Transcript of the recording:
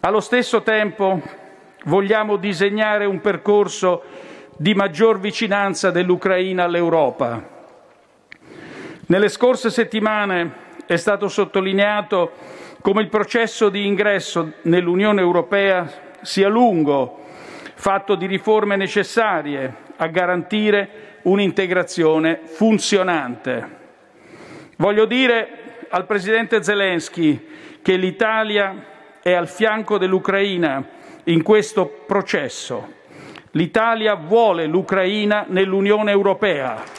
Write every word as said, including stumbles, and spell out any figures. Allo stesso tempo vogliamo disegnare un percorso di maggior vicinanza dell'Ucraina all'Europa. Nelle scorse settimane è stato sottolineato come il processo di ingresso nell'Unione Europea sia lungo, fatto di riforme necessarie a garantire un'integrazione funzionante. Voglio dire al Presidente Zelensky che l'Italia è al fianco dell'Ucraina in questo processo. L'Italia vuole l'Ucraina nell'Unione Europea.